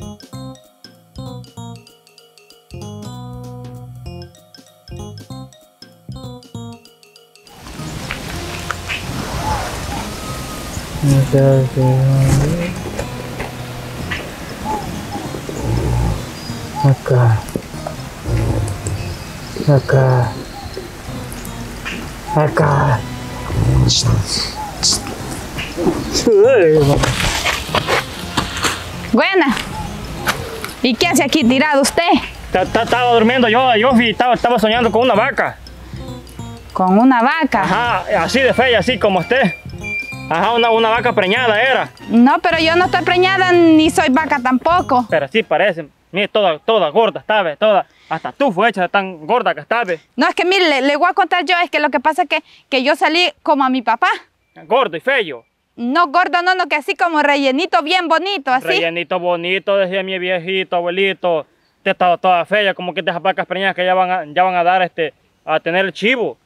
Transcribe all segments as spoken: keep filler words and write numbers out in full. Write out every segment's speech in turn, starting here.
Muchas gracias. Acá, acá, acá. Buena. ¿Y qué hace aquí tirado usted? Estaba durmiendo yo, yo estaba, estaba soñando con una vaca. ¿Con una vaca? Ajá, así de fea, así como usted. Ajá, una, una vaca preñada era. No, pero yo no estoy preñada ni soy vaca tampoco. Pero sí parece. Mire, toda, toda gorda, ¿sabes? Toda, hasta tú fue hecha tan gorda que sabes. No, es que mire, le, le voy a contar yo, es que lo que pasa es que, que yo salí como a mi papá. ¿Gordo y feo? No, gordo no, no, que así como rellenito bien bonito, así. Rellenito bonito, decía mi viejito, abuelito. Te estaba toda fea, como que de esas vacas preñadas que ya van a, ya van a dar, este, a tener el chivo.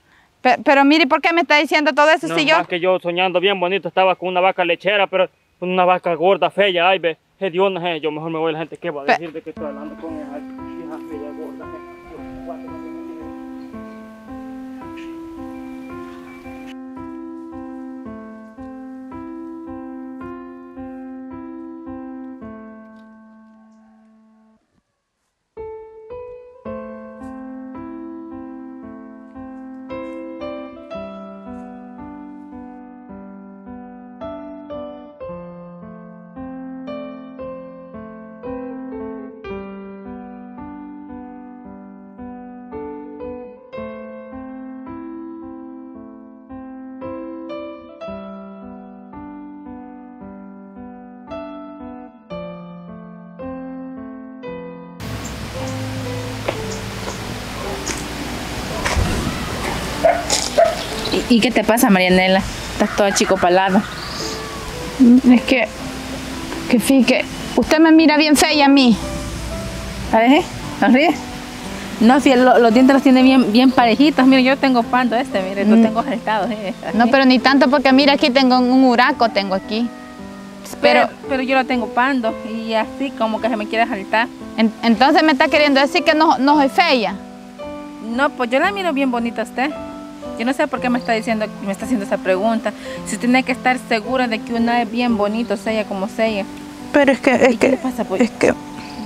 Pero, pero mire, ¿por qué me está diciendo todo eso no, si yo...? No, es que yo soñando bien bonito estaba con una vaca lechera, pero con una vaca gorda, fea, ay, ve. Dios, eh, yo mejor me voy a la gente que va a decir de que estoy hablando con ella. ¿Y qué te pasa, Marianela? Estás toda achicopalada. Es que... Que fíjate, usted me mira bien fea y a mí. ¿A ver, eh? ¿Nos ríes? No, si lo, los dientes los tiene bien, bien parejitos. Mire, yo tengo panto este, mire, mm. Lo tengo jaltado. Eh, no, pero ni tanto porque mira, aquí tengo un huraco, tengo aquí. Pero, pero, pero yo lo tengo pando y así como que se me quiere saltar. En, entonces me está queriendo decir que no, no soy fea. No, pues yo la miro bien bonita a usted. Yo no sé por qué me está diciendo, me está haciendo esa pregunta. Si tiene que estar segura de que una es bien bonito, sea como sea. Pero es que, es que, pasa, pues? es que...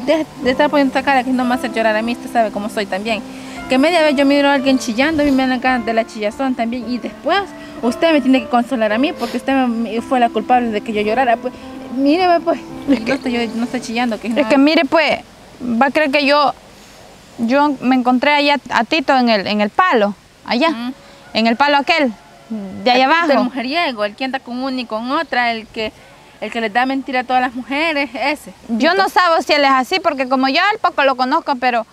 De, de estar poniendo esta cara que no me hace llorar a mí, usted sabe cómo soy también. Que media vez yo miro a alguien chillando y me dan ganas de la chillazón también. Y después usted me tiene que consolar a mí porque usted me, fue la culpable de que yo llorara. Pues, míreme pues, es que, no, estoy, yo no estoy chillando. Que es es que mire pues, va a creer que yo, yo me encontré allá a Tito en el, en el palo, allá. Mm. En el palo aquel, de allá abajo. El mujeriego, el que anda con una y con otra, el que, el que les da mentira a todas las mujeres, ese. Yo no sabo si él es así, porque como yo al poco lo conozco, pero,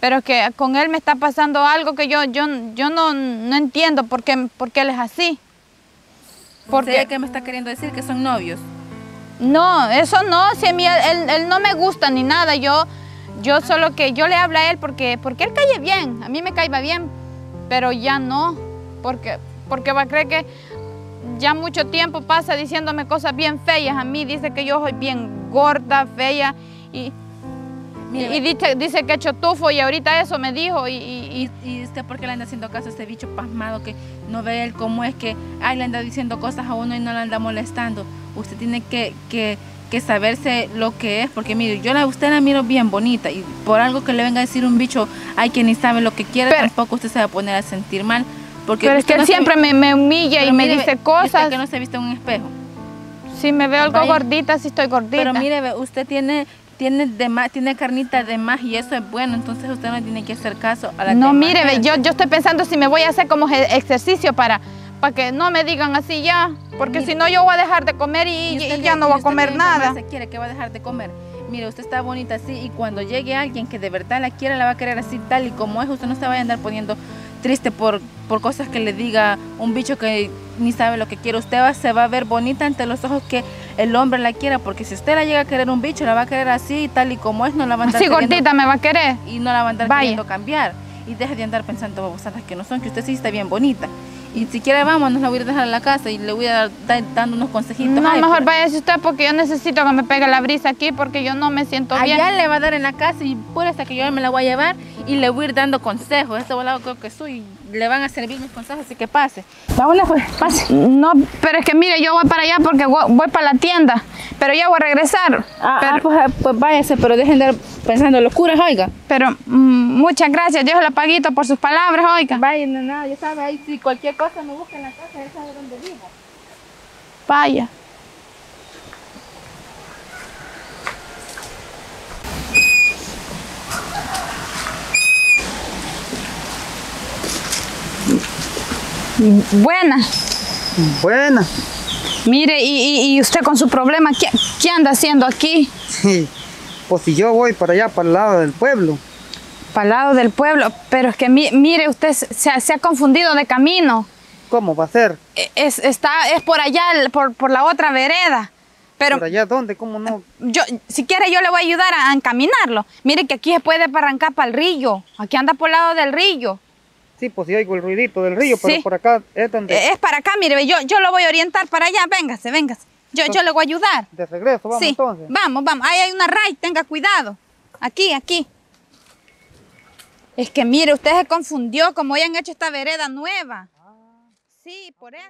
pero que con él me está pasando algo que yo, yo, yo no, no entiendo por qué, por qué él es así. ¿Por qué me está queriendo decir que son novios? No, eso no, si a mí él, él no me gusta ni nada, yo, yo solo que yo le hablo a él porque, porque él cae bien, a mí me caía bien, pero ya no. Porque, porque va a creer que ya mucho tiempo pasa diciéndome cosas bien feas a mí. Dice que yo soy bien gorda, fea y, y, y dice, dice que echo tufo y ahorita eso me dijo. ¿Y, y, y... ¿Y usted por qué le anda haciendo caso a este bicho pasmado que no ve él cómo es que ay, le anda diciendo cosas a uno y no le anda molestando? Usted tiene que, que, que saberse lo que es porque mire, yo a usted la miro bien bonita y por algo que le venga a decir un bicho ay, que ni sabe lo que quiere, pero tampoco usted se va a poner a sentir mal. Porque pero es que él no siempre me, me humilla y me mire, dice cosas. ¿Usted que no se viste en un espejo? Si me veo algo Vaya. gordita, si estoy gordita. Pero mire, usted tiene, tiene, de más, tiene carnita de más y eso es bueno, entonces usted no tiene que hacer caso a la No, mire, ve, yo, yo estoy pensando si me voy a hacer como ejercicio para, para que no me digan así ya, porque mire, si no yo voy a dejar de comer y, y, y, y ya no voy a comer nada. ¿Se quiere que va a dejar de comer? Mire, usted está bonita así y cuando llegue alguien que de verdad la quiera, la va a querer así tal y como es, usted no se vaya a andar poniendo triste por, por cosas que le diga un bicho que ni sabe lo que quiere. Usted va, se va a ver bonita ante los ojos que el hombre la quiera, porque si usted la llega a querer un bicho, la va a querer así, tal y como es, no la va a andar así gordita me va a querer. Y no la va a andar Vaya. queriendo cambiar. Y deje de andar pensando babosadas que no son, que usted sí está bien bonita. Y siquiera vámonos, la voy a dejar a la casa y le voy a dar dando unos consejitos. No, Ay, mejor pero... váyase usted porque yo necesito que me pegue la brisa aquí porque yo no me siento Allá bien. Allá le va a dar en la casa y por hasta que yo me la voy a llevar y le voy a ir dando consejos. Este volado creo que soy, le van a servir mis consejos, así que pase. Vámonos pues, pase. No, pero es que mire, yo voy para allá porque voy, voy para la tienda, pero ya voy a regresar. Ah, pero... ah pues, pues váyase, pero dejen de pensando locuras, oiga. Pero mm, muchas gracias, Dios la paguito por sus palabras, oiga. Vaya, no, nada, no, ya sabe, ahí si cualquier cosa me busca en la casa, él sabe dónde vivo. Vaya. Buena. Buena. Mire, y, y usted con su problema, ¿qué, qué anda haciendo aquí? Sí. Pues si yo voy para allá, para el lado del pueblo. Para el lado del pueblo, pero es que mire, usted se ha, se ha confundido de camino. ¿Cómo va a ser? Es, está, es por allá, por, por la otra vereda. Pero, ¿por allá dónde? ¿Cómo no? Yo, si quiere yo le voy a ayudar a, a encaminarlo. Mire que aquí se puede arrancar para el río, aquí anda por el lado del río. Sí, pues yo oigo el ruidito del río, pero sí. Por acá es donde... Es para acá, mire, yo, yo lo voy a orientar para allá, véngase, véngase. Yo, entonces, yo le voy a ayudar. De regreso, vamos sí. Entonces. Vamos, vamos. Ahí hay una raíz, tenga cuidado. Aquí, aquí. Es que mire, usted se confundió como hayan hecho esta vereda nueva. Ah. Sí, por eso.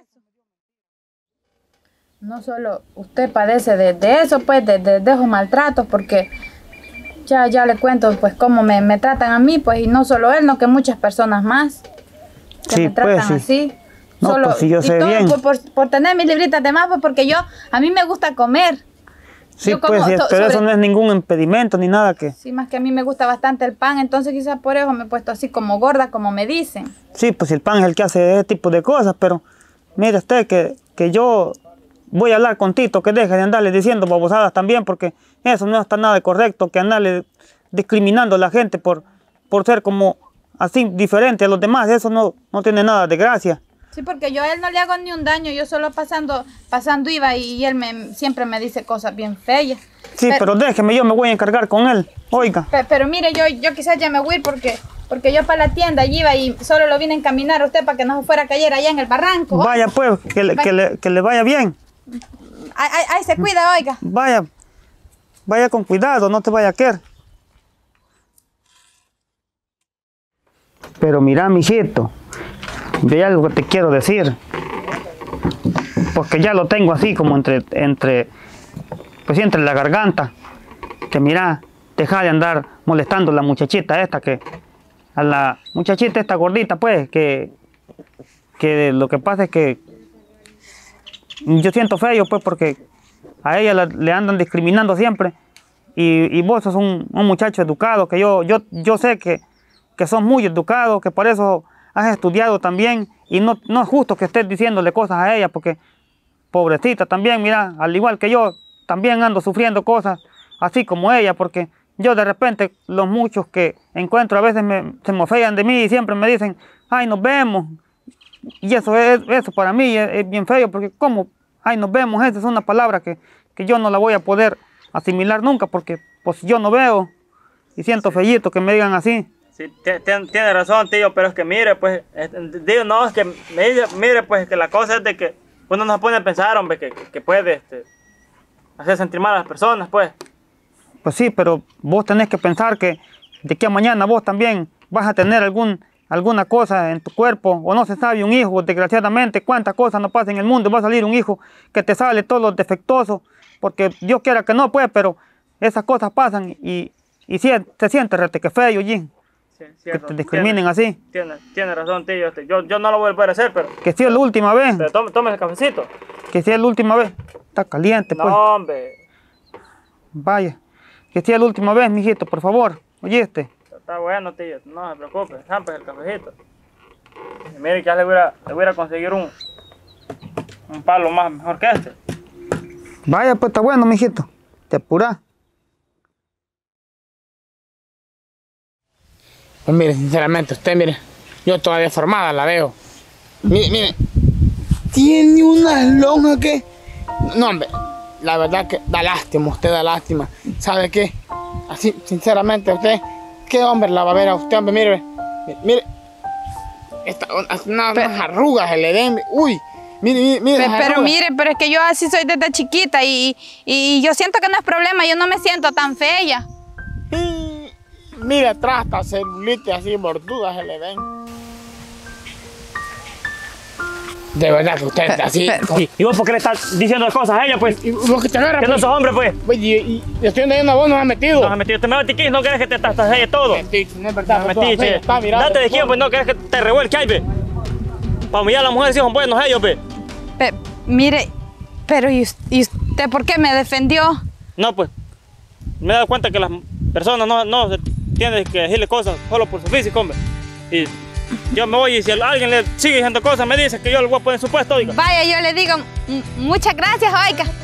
No solo usted padece de, de eso, pues, de, de, de esos maltratos, porque ya, ya le cuento, pues, cómo me, me tratan a mí, pues, y no solo él, no que muchas personas más que sí, me tratan pues, sí. Así. No, solo, pues si yo sé y todo bien. Por, por, por tener mis libritas de más, pues porque yo, a mí me gusta comer. Sí, yo como, pues, pero sobre, eso no es ningún impedimento ni nada que... Sí, más que a mí me gusta bastante el pan, entonces quizás por eso me he puesto así como gorda, como me dicen. Sí, pues el pan es el que hace ese tipo de cosas, pero mire usted que, que yo voy a hablar con Tito, que deje de andarle diciendo babosadas también, porque eso no está nada de correcto, que andarle discriminando a la gente por, por ser como así diferente a los demás, eso no, no tiene nada de gracia. Sí, porque yo a él no le hago ni un daño, yo solo pasando pasando iba y él me, siempre me dice cosas bien feas. Sí, pero, pero déjeme, yo me voy a encargar con él, oiga. Pero, pero mire, yo yo quizás ya me voy a ir porque, porque yo para la tienda iba y solo lo vine a encaminar a usted para que no se fuera a caer allá en el barranco. ¿Oiga? Vaya pues, que le, que le, que le vaya bien. Ahí, ahí, ahí se cuida, oiga. Vaya, vaya con cuidado, no te vaya a caer. Pero mira, mijito. Yo hay algo que te quiero decir, porque ya lo tengo así como entre, entre, pues entre la garganta, que mira, deja de andar molestando a la muchachita esta, que a la muchachita esta gordita, pues, que, que lo que pasa es que yo siento feo, pues, porque a ella la, le andan discriminando siempre, y, y vos sos un, un muchacho educado, que yo, yo, yo sé que, que sos muy educado, que por eso... Has estudiado también y no, no es justo que estés diciéndole cosas a ella porque pobrecita también, mira, al igual que yo, también ando sufriendo cosas así como ella porque yo de repente los muchos que encuentro a veces me, se mofean de mí y siempre me dicen, ay, nos vemos. Y eso es eso para mí es, es bien feo porque como, ay, nos vemos, esa es una palabra que, que yo no la voy a poder asimilar nunca porque pues yo no veo y siento feíto que me digan así. Sí, tiene razón, tío, pero es que mire, pues, digo, no, es que, mire, pues, que la cosa es de que uno nos pone a pensar, hombre, que, que puede este, hacer sentir mal a las personas, pues. Pues sí, pero vos tenés que pensar que de que mañana vos también vas a tener algún, alguna cosa en tu cuerpo, o no se sabe un hijo, desgraciadamente, cuántas cosas no pasan en el mundo, va a salir un hijo que te sale todo lo defectuoso, porque Dios quiera que no, pues, pero esas cosas pasan y, y si, se siente rete que feo, Jim. Sí, cierto, que te discriminen tiene, así. Tiene, tiene razón, tío. Yo, yo no lo voy a poder hacer, pero... Que si es la última vez. Pero tome, tome el cafecito. Que si es la última vez. Está caliente, no, pues. No, hombre. Vaya. Que si es la última vez, mijito, por favor. ¿Oíste? Está bueno, tío. No se preocupe. Zampe el cafecito. Y mire, ya le voy a, le voy a conseguir un... Un palo más mejor que este. Vaya, pues está bueno, mijito. Te apurás. Pues mire, sinceramente, usted mire, yo todavía formada la veo. Mire, mire, tiene unas lonjas que... No, hombre, la verdad que da lástima, usted da lástima. ¿Sabe qué? Así, sinceramente, usted, ¿qué hombre la va a ver a usted, hombre? Mire, mire, Esta, una, pero, unas arrugas, el edén. Uy, mire, mire, mire. Pero mire, pero es que yo así soy desde chiquita y, y yo siento que no es problema, yo no me siento tan fea. Y, mire, atrás está celulitis así, mordudas, el edén. De verdad que usted está así. ¿Y vos por qué le estás diciendo cosas a ella, pues? ¿Y vos que te agarras? Que no sos hombre, pues. Pues, y, y, y estoy donde a vos nos has metido. Nos has metido. Te me metiquís, no querés que te estás ahí todo. Metiche, no es verdad. Metiche. Date de esquina, pues no querés que te revuelque ahí, ve. Para humillar a las mujeres, si son buenos ellos, ve. Pe, mire, pero ¿y usted por qué me defendió? No, pues. Me he dado cuenta que las personas no, no tienen que decirle cosas solo por su físico, hombre. Y yo me voy y si alguien le sigue diciendo cosas, me dice que yo lo voy a poner en su puesto, oiga. Vaya, yo le digo muchas gracias, oiga.